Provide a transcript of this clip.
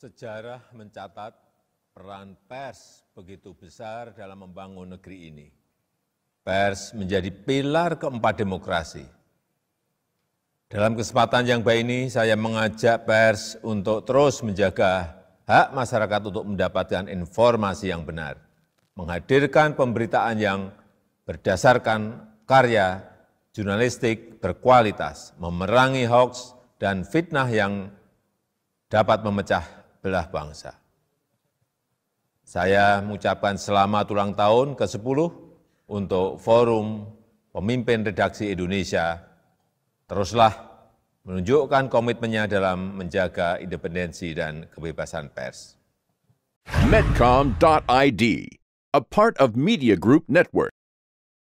Sejarah mencatat peran pers begitu besar dalam membangun negeri ini. Pers menjadi pilar keempat demokrasi. Dalam kesempatan yang baik ini, saya mengajak pers untuk terus menjaga hak masyarakat untuk mendapatkan informasi yang benar, menghadirkan pemberitaan yang berdasarkan karya jurnalistik berkualitas, memerangi hoaks dan fitnah yang dapat memecah belah bangsa. Saya mengucapkan selamat ulang tahun ke-10 untuk Forum Pemimpin Redaksi Indonesia. Teruslah menunjukkan komitmennya dalam menjaga independensi dan kebebasan pers. Medcom.id, a part of Media Group Network.